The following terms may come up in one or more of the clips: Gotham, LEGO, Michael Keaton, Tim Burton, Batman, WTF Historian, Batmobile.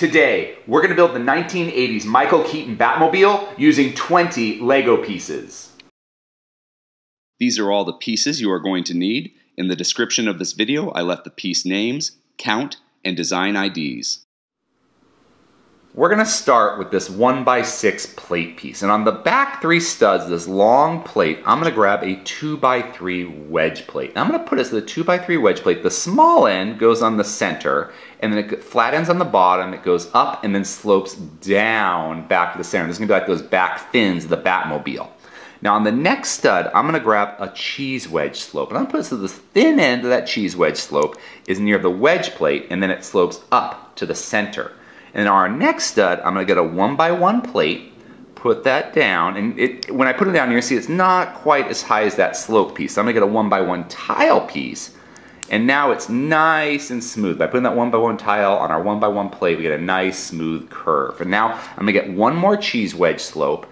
Today, we're going to build the 1980s Michael Keaton Batmobile using 20 LEGO pieces. These are all the pieces you are going to need. In the description of this video, I left the piece names, count, and design IDs. We're going to start with this 1x6 plate piece, and on the back three studs, this long plate, I'm going to grab a 2x3 wedge plate. I'm going to put it as the 2x3 wedge plate. The small end goes on the center, and then it flattens on the bottom, it goes up and then slopes down back to the center. This is going to be like those back fins of the Batmobile. Now on the next stud, I'm going to grab a cheese wedge slope, and I'm going to put it so the thin end of that cheese wedge slope is near the wedge plate, and then it slopes up to the center. And on our next stud, I'm going to get a 1x1 plate, put that down, and when I put it down, you're going to see it's not quite as high as that slope piece. So I'm going to get a 1x1 tile piece, and now it's nice and smooth. By putting that 1x1 tile on our 1x1 plate, we get a nice smooth curve. And now I'm going to get one more cheese wedge slope,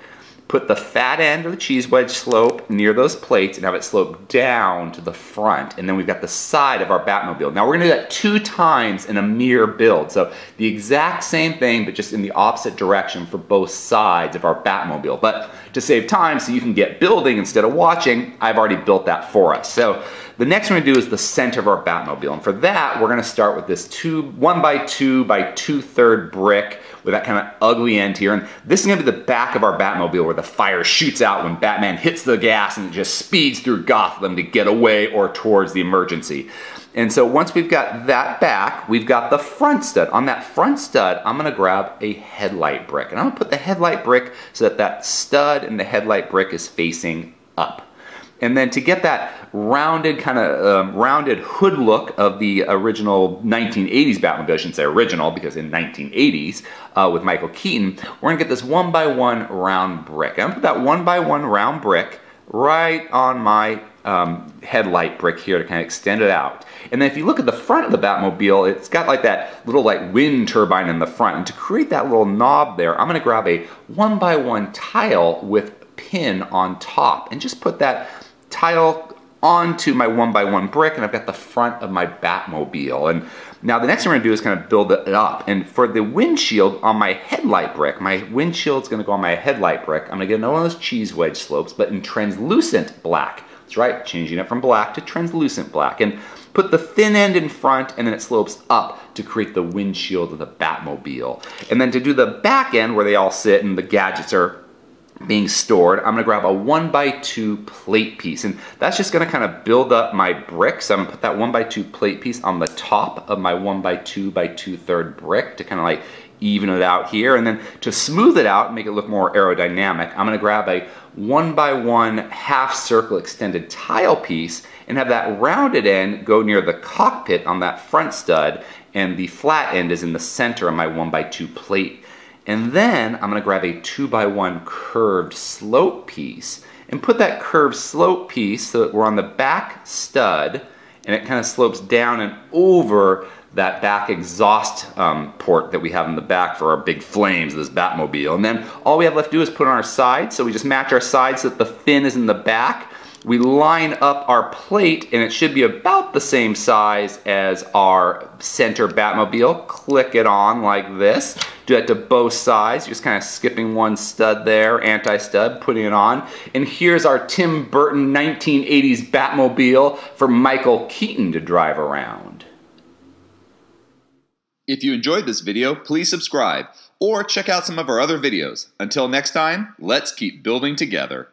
put the fat end of the cheese wedge slope near those plates and have it slope down to the front, and then we've got the side of our Batmobile. Now we're gonna do that 2 times in a mirror build, so the exact same thing but just in the opposite direction for both sides of our Batmobile. But to save time so you can get building instead of watching, I've already built that for us. So the next one we're gonna do is the center of our Batmobile, and for that we're gonna start with this 1x2 by 2 3/3 brick with that kind of ugly end here, and this is gonna be the back of our Batmobile where the fire shoots out when Batman hits the gas and just speeds through Gotham to get away or towards the emergency. And so once we've got that back, we've got the front stud. On that front stud, I'm gonna grab a headlight brick, and I'm gonna put the headlight brick so that that stud and the headlight brick is facing up. And then to get that rounded kind of rounded hood look of the original 1980s Batmobile, I shouldn't say original because in 1980s with Michael Keaton, we're gonna get this 1x1 round brick. I'm gonna put that 1x1 round brick right on my headlight brick here to kind of extend it out. And then if you look at the front of the Batmobile, it's got like that little like wind turbine in the front. And to create that little knob there, I'm gonna grab a 1x1 tile with pin on top and just put that tile onto my 1x1 brick, and I've got the front of my Batmobile. And now the next thing we're gonna do is kind of build it up. And for the windshield on my headlight brick, my windshield's gonna go on my headlight brick. I'm gonna get another one of those cheese wedge slopes, but in translucent black. That's right, changing it from black to translucent black. And put the thin end in front, and then it slopes up to create the windshield of the Batmobile. And then to do the back end where they all sit and the gadgets are being stored, I'm gonna grab a 1x2 plate piece, and that's just gonna kind of build up my brick. So I'm gonna put that 1x2 plate piece on the top of my 1x2 by 2/3 brick to kind of like even it out here. And then to smooth it out and make it look more aerodynamic, I'm gonna grab a 1x1 half circle extended tile piece and have that rounded end go near the cockpit on that front stud, and the flat end is in the center of my 1x2 plate. And then I'm gonna grab a 2x1 curved slope piece and put that curved slope piece so that we're on the back stud and it kind of slopes down and over that back exhaust port that we have in the back for our big flames of this Batmobile. And then all we have left to do is put on our sides, so we just match our sides so that the fin is in the back. We line up our plate and it should be about the same size as our center Batmobile. Click it on like this. Do that to both sides, just kind of skipping one stud there, anti-stud, putting it on. And here's our Tim Burton 1980s Batmobile for Michael Keaton to drive around. If you enjoyed this video, please subscribe or check out some of our other videos. Until next time, let's keep building together.